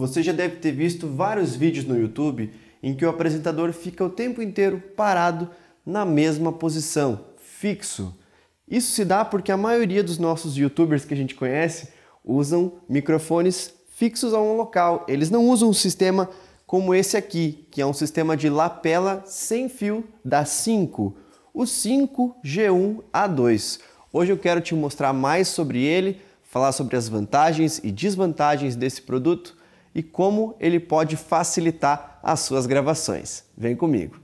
Você já deve ter visto vários vídeos no YouTube em que o apresentador fica o tempo inteiro parado na mesma posição, fixo. Isso se dá porque a maioria dos nossos YouTubers que a gente conhece usam microfones fixos a um local. Eles não usam um sistema como esse aqui, que é um sistema de lapela sem fio da SYNCO, o SYNCO G1A2. Hoje eu quero te mostrar mais sobre ele, falar sobre as vantagens e desvantagens desse produto e como ele pode facilitar as suas gravações. Vem comigo!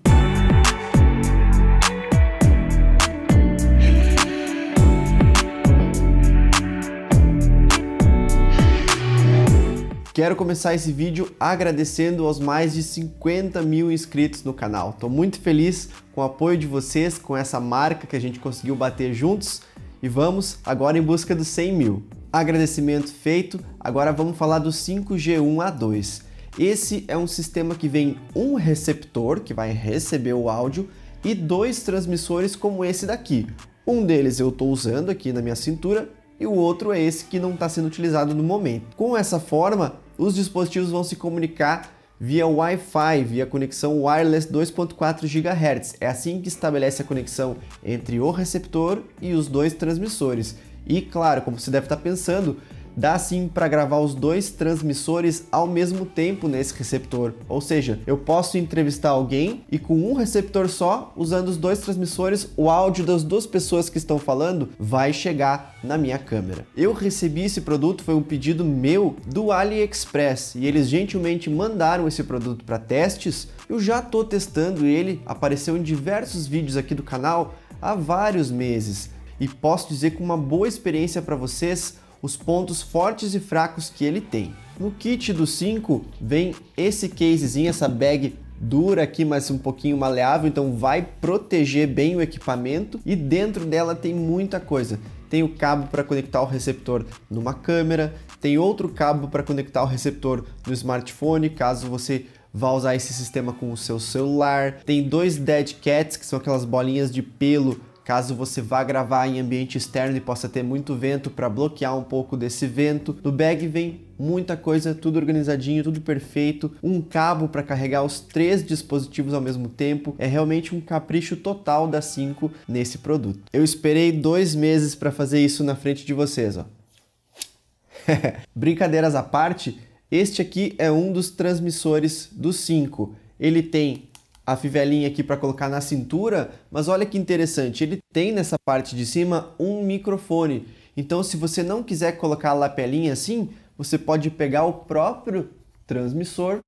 Quero começar esse vídeo agradecendo aos mais de 50 mil inscritos no canal. Estou muito feliz com o apoio de vocês, com essa marca que a gente conseguiu bater juntos e vamos agora em busca dos 100 mil. Agradecimento feito, agora vamos falar do SYNCO G1A2. Esse é um sistema que vem um receptor, que vai receber o áudio, e dois transmissores como esse daqui. Um deles eu estou usando aqui na minha cintura e o outro é esse que não está sendo utilizado no momento. Com essa forma, os dispositivos vão se comunicar via Wi-Fi, via conexão wireless 2.4 GHz. É assim que estabelece a conexão entre o receptor e os dois transmissores. E claro, como você deve estar pensando, dá sim para gravar os dois transmissores ao mesmo tempo nesse receptor. Ou seja, eu posso entrevistar alguém e com um receptor só, usando os dois transmissores, o áudio das duas pessoas que estão falando vai chegar na minha câmera. Eu recebi esse produto, foi um pedido meu do AliExpress e eles gentilmente mandaram esse produto para testes. Eu já estou testando ele, apareceu em diversos vídeos aqui do canal há vários meses e posso dizer com uma boa experiência para vocês os pontos fortes e fracos que ele tem. No kit do SYNCO vem esse casezinho, essa bag dura aqui, mas um pouquinho maleável, então vai proteger bem o equipamento e dentro dela tem muita coisa. Tem o cabo para conectar o receptor numa câmera, tem outro cabo para conectar o receptor no smartphone, caso você vá usar esse sistema com o seu celular. Tem dois dead cats, que são aquelas bolinhas de pelo caso você vá gravar em ambiente externo e possa ter muito vento, para bloquear um pouco desse vento. No bag vem muita coisa, tudo organizadinho, tudo perfeito. Um cabo para carregar os três dispositivos ao mesmo tempo. É realmente um capricho total da SYNCO nesse produto. Eu esperei 2 meses para fazer isso na frente de vocês, ó. Brincadeiras à parte, este aqui é um dos transmissores do SYNCO. Ele tem a fivelinha aqui para colocar na cintura, mas olha que interessante, ele tem nessa parte de cima um microfone. Então se você não quiser colocar a lapelinha assim, você pode pegar o próprio transmissor,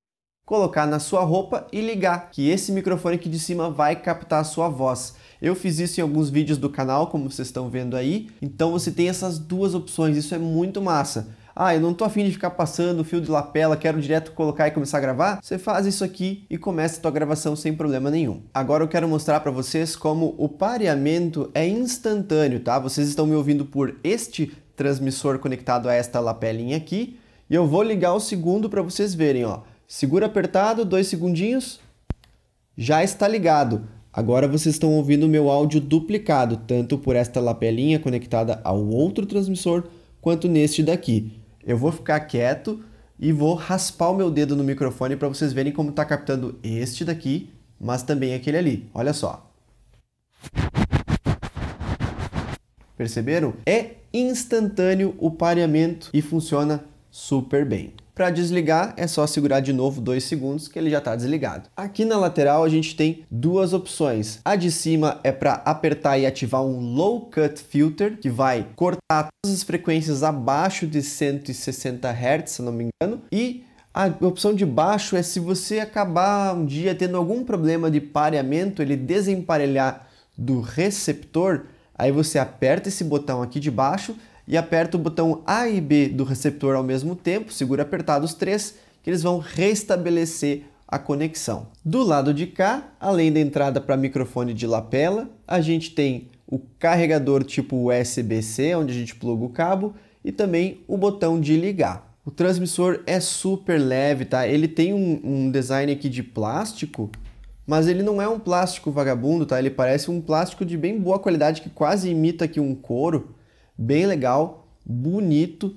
colocar na sua roupa e ligar, que esse microfone aqui de cima vai captar a sua voz. Eu fiz isso em alguns vídeos do canal, como vocês estão vendo aí. Então você tem essas duas opções, isso é muito massa. Ah, eu não tô afim de ficar passando fio de lapela, quero direto colocar e começar a gravar? Você faz isso aqui e começa a tua gravação sem problema nenhum. Agora eu quero mostrar para vocês como o pareamento é instantâneo, tá? Vocês estão me ouvindo por este transmissor conectado a esta lapelinha aqui e eu vou ligar o segundo para vocês verem, ó. Segura apertado, 2 segundinhos, já está ligado. Agora vocês estão ouvindo o meu áudio duplicado, tanto por esta lapelinha conectada ao outro transmissor, quanto neste daqui. Eu vou ficar quieto e vou raspar o meu dedo no microfone para vocês verem como está captando este daqui, mas também aquele ali. Olha só. Perceberam? É instantâneo o pareamento e funciona super bem. Para desligar é só segurar de novo 2 segundos que ele já está desligado. Aqui na lateral a gente tem duas opções. A de cima é para apertar e ativar um low cut filter, que vai cortar todas as frequências abaixo de 160 Hz, se não me engano. E a opção de baixo é se você acabar um dia tendo algum problema de pareamento, ele desemparelhar do receptor, aí você aperta esse botão aqui de baixo e aperta o botão A e B do receptor ao mesmo tempo, segura apertado os três, que eles vão restabelecer a conexão. Do lado de cá, além da entrada para microfone de lapela, a gente tem o carregador tipo USB-C, onde a gente pluga o cabo, e também o botão de ligar. O transmissor é super leve, tá? Ele tem um design aqui de plástico, mas ele não é um plástico vagabundo, tá? Ele parece um plástico de bem boa qualidade, que quase imita aqui um couro. Bem legal, bonito,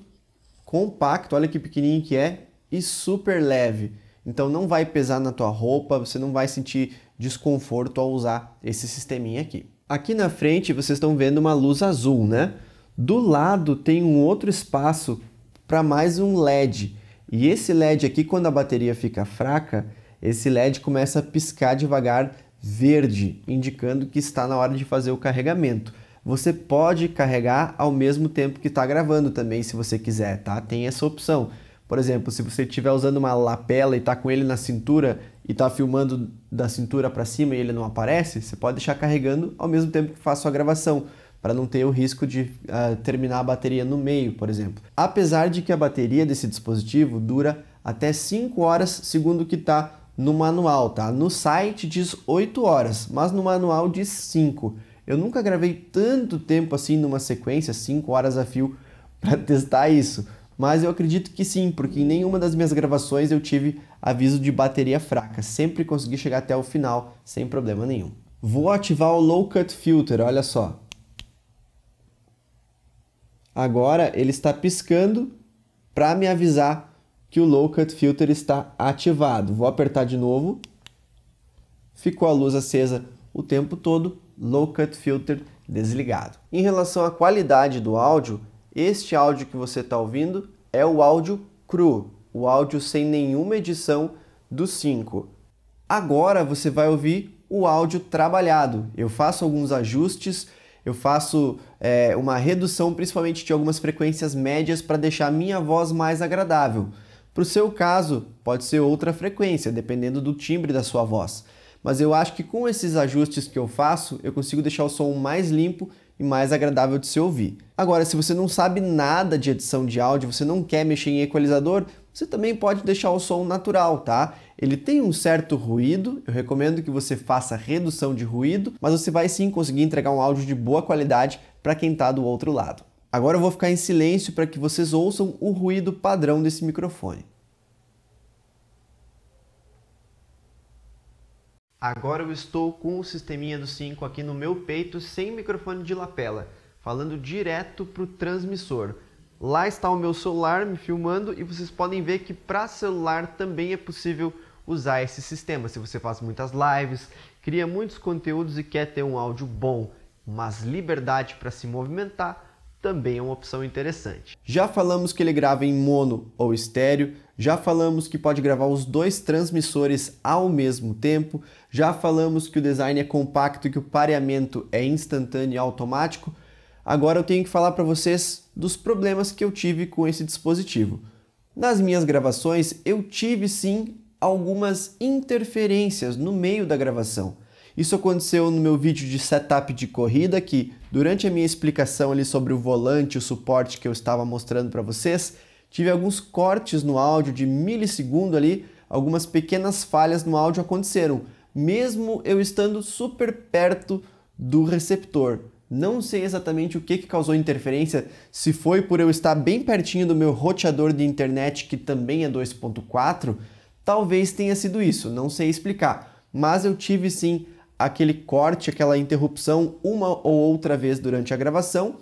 compacto, olha que pequenininho que é e super leve. Então não vai pesar na tua roupa, você não vai sentir desconforto ao usar esse sisteminha aqui. Aqui na frente vocês estão vendo uma luz azul, né? Do lado tem um outro espaço para mais um LED. E esse LED aqui, quando a bateria fica fraca, esse LED começa a piscar devagar verde, indicando que está na hora de fazer o carregamento. Você pode carregar ao mesmo tempo que está gravando também, se você quiser, tá? Tem essa opção. Por exemplo, se você estiver usando uma lapela e está com ele na cintura e está filmando da cintura para cima e ele não aparece, você pode deixar carregando ao mesmo tempo que faz sua gravação, para não ter o risco de terminar a bateria no meio, por exemplo. Apesar de que a bateria desse dispositivo dura até 5 horas, segundo o que está no manual, tá? No site diz 8 horas, mas no manual diz 5. Eu nunca gravei tanto tempo assim numa sequência, 5 horas a fio, para testar isso. Mas eu acredito que sim, porque em nenhuma das minhas gravações eu tive aviso de bateria fraca. Sempre consegui chegar até o final, sem problema nenhum. Vou ativar o Low Cut Filter, olha só. Agora ele está piscando para me avisar que o Low Cut Filter está ativado. Vou apertar de novo. Ficou a luz acesa o tempo todo, Low Cut Filter desligado. Em relação à qualidade do áudio, este áudio que você está ouvindo é o áudio cru, o áudio sem nenhuma edição do SYNCO. Agora você vai ouvir o áudio trabalhado. Eu faço alguns ajustes, eu faço uma redução principalmente de algumas frequências médias para deixar a minha voz mais agradável. Para o seu caso, pode ser outra frequência, dependendo do timbre da sua voz. Mas eu acho que com esses ajustes que eu faço, eu consigo deixar o som mais limpo e mais agradável de se ouvir. Agora, se você não sabe nada de edição de áudio, você não quer mexer em equalizador, você também pode deixar o som natural, tá? Ele tem um certo ruído, eu recomendo que você faça redução de ruído, mas você vai sim conseguir entregar um áudio de boa qualidade para quem está do outro lado. Agora eu vou ficar em silêncio para que vocês ouçam o ruído padrão desse microfone. Agora eu estou com o sisteminha do SYNCO aqui no meu peito, sem microfone de lapela, falando direto para o transmissor. Lá está o meu celular me filmando e vocês podem ver que para celular também é possível usar esse sistema. Se você faz muitas lives, cria muitos conteúdos e quer ter um áudio bom, mas liberdade para se movimentar, também é uma opção interessante. Já falamos que ele grava em mono ou estéreo, já falamos que pode gravar os dois transmissores ao mesmo tempo, já falamos que o design é compacto e que o pareamento é instantâneo e automático. Agora eu tenho que falar para vocês dos problemas que eu tive com esse dispositivo. Nas minhas gravações eu tive sim algumas interferências no meio da gravação. Isso aconteceu no meu vídeo de setup de corrida, que durante a minha explicação ali sobre o volante, o suporte que eu estava mostrando para vocês, tive alguns cortes no áudio de milissegundo ali, algumas pequenas falhas no áudio aconteceram, mesmo eu estando super perto do receptor. Não sei exatamente o que causou interferência, se foi por eu estar bem pertinho do meu roteador de internet, que também é 2.4, talvez tenha sido isso, não sei explicar, mas eu tive sim aquele corte, aquela interrupção uma ou outra vez durante a gravação.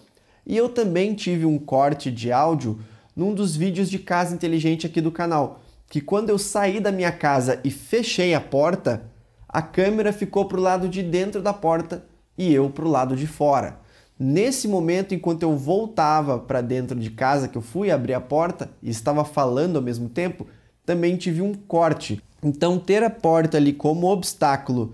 E eu também tive um corte de áudio num dos vídeos de casa inteligente aqui do canal, que quando eu saí da minha casa e fechei a porta, a câmera ficou para o lado de dentro da porta e eu para o lado de fora. Nesse momento, enquanto eu voltava para dentro de casa, que eu fui abrir a porta e estava falando ao mesmo tempo, também tive um corte. Então ter a porta ali como obstáculo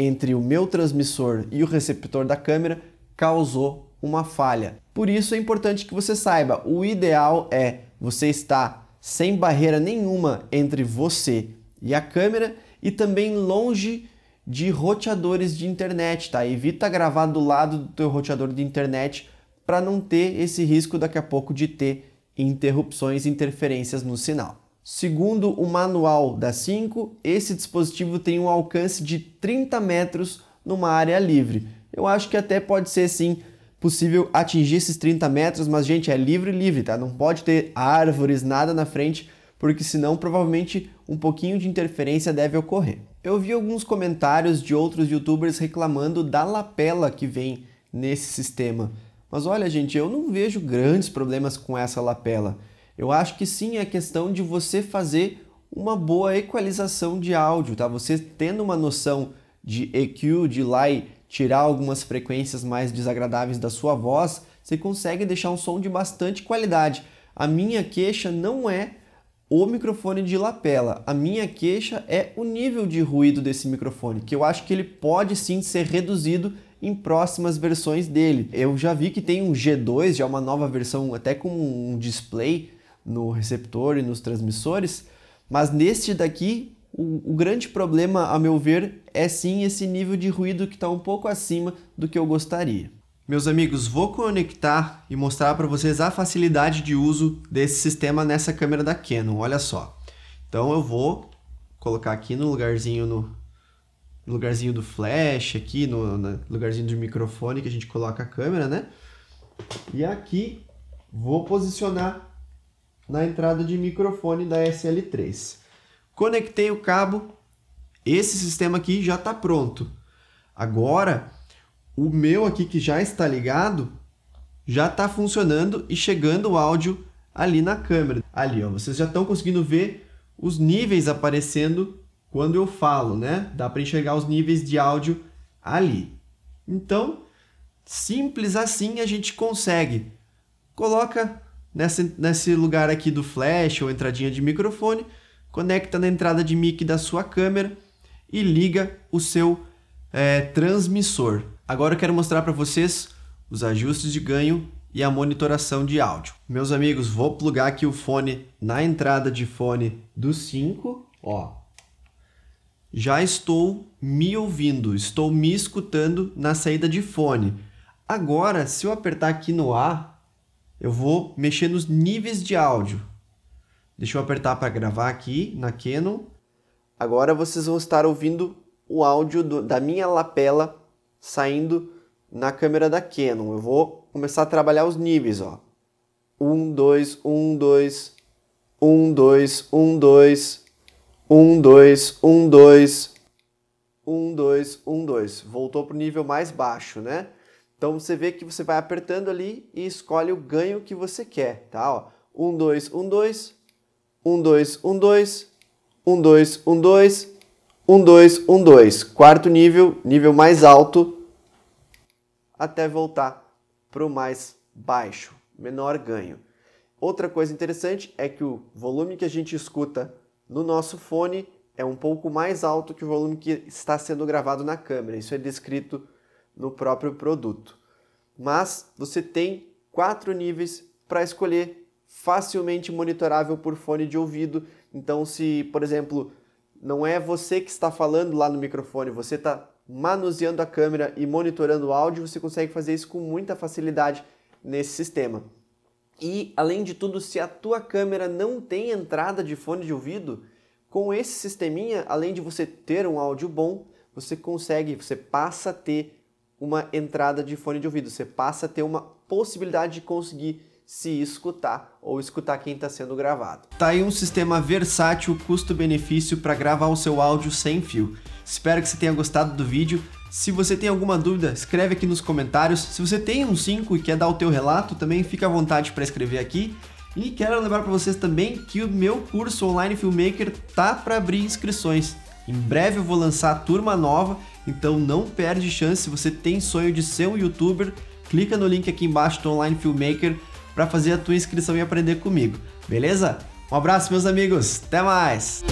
entre o meu transmissor e o receptor da câmera causou uma falha. Por isso é importante que você saiba, o ideal é você estar sem barreira nenhuma entre você e a câmera e também longe de roteadores de internet, tá? Evita gravar do lado do teu roteador de internet para não ter esse risco daqui a pouco de ter interrupções e interferências no sinal. Segundo o manual da SYNCO, esse dispositivo tem um alcance de 30 metros numa área livre. Eu acho que até pode ser sim possível atingir esses 30 metros, mas gente, é livre, tá? Não pode ter árvores, nada na frente, porque senão provavelmente um pouquinho de interferência deve ocorrer. Eu vi alguns comentários de outros youtubers reclamando da lapela que vem nesse sistema. Mas olha gente, eu não vejo grandes problemas com essa lapela. Eu acho que sim, é questão de você fazer uma boa equalização de áudio, tá? Você tendo uma noção de EQ, de ir lá e tirar algumas frequências mais desagradáveis da sua voz, você consegue deixar um som de bastante qualidade. A minha queixa não é o microfone de lapela, a minha queixa é o nível de ruído desse microfone, que eu acho que ele pode sim ser reduzido em próximas versões dele. Eu já vi que tem um G2, já uma nova versão, até com um display no receptor e nos transmissores, mas neste daqui, o grande problema, a meu ver, é sim esse nível de ruído que está um pouco acima do que eu gostaria. Meus amigos, vou conectar e mostrar para vocês a facilidade de uso desse sistema nessa câmera da Canon, olha só. Então eu vou colocar aqui no lugarzinho do flash, aqui no lugarzinho do microfone que a gente coloca a câmera, né? E aqui vou posicionar na entrada de microfone da SL3. Conectei o cabo, esse sistema aqui já está pronto. Agora, o meu aqui que já está ligado, já está funcionando e chegando o áudio ali na câmera. Ali, ó, vocês já estão conseguindo ver os níveis aparecendo quando eu falo, né? Dá para enxergar os níveis de áudio ali. Então, simples assim a gente consegue. Coloca nesse lugar aqui do flash ou entradinha de microfone, conecta na entrada de mic da sua câmera e liga o seu transmissor. Agora eu quero mostrar para vocês os ajustes de ganho e a monitoração de áudio. Meus amigos, vou plugar aqui o fone na entrada de fone do SYNCO, ó. Já estou me ouvindo, estou me escutando na saída de fone. Agora, se eu apertar aqui no A, eu vou mexer nos níveis de áudio. Deixa eu apertar para gravar aqui na Canon. Agora vocês vão estar ouvindo o áudio da minha lapela saindo na câmera da Canon. Eu vou começar a trabalhar os níveis, ó. 1, 2, 1, 2, 1, 2, 1, 2, 1, 2, 1, 2, 1, 2, 1, 2. Voltou para o nível mais baixo, né? Então você vê que você vai apertando ali e escolhe o ganho que você quer, tá? Ó, 1, 2, 1, 2, 1, 2, 1, 2, 1, 2, 1, 2. 1, 2, 1, 2. Quarto nível, nível mais alto, até voltar para o mais baixo, menor ganho. Outra coisa interessante é que o volume que a gente escuta no nosso fone é um pouco mais alto que o volume que está sendo gravado na câmera. Isso é descrito no próprio produto. Mas você tem 4 níveis para escolher, facilmente monitorável por fone de ouvido. Então, se, por exemplo, não é você que está falando lá no microfone, você está manuseando a câmera e monitorando o áudio, você consegue fazer isso com muita facilidade nesse sistema. E, além de tudo, se a tua câmera não tem entrada de fone de ouvido, com esse sisteminha, além de você ter um áudio bom, você passa a ter uma entrada de fone de ouvido, você passa a ter uma possibilidade de conseguir se escutar ou escutar quem está sendo gravado. Tá aí um sistema versátil, custo-benefício para gravar o seu áudio sem fio. Espero que você tenha gostado do vídeo. Se você tem alguma dúvida, escreve aqui nos comentários. Se você tem um SYNCO e quer dar o teu relato, também fica à vontade para escrever aqui. E quero lembrar para vocês também que o meu curso online Filmmaker tá para abrir inscrições. Em breve eu vou lançar a turma nova, então não perde chance. Se você tem sonho de ser um YouTuber, clica no link aqui embaixo do Online Filmmaker para fazer a tua inscrição e aprender comigo, beleza? Um abraço, meus amigos, até mais!